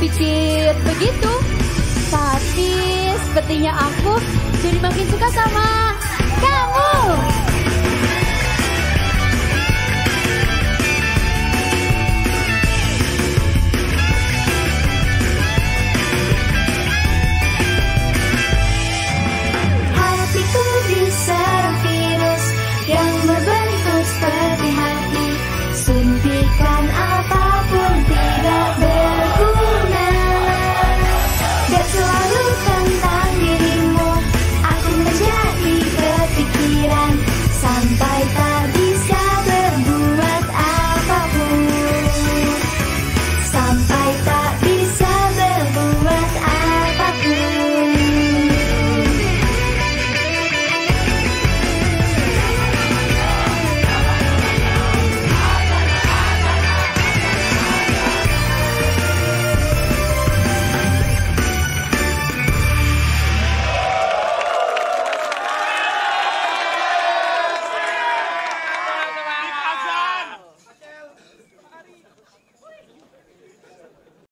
picit begitu, tapi sepertinya aku jadi makin suka sama kamu.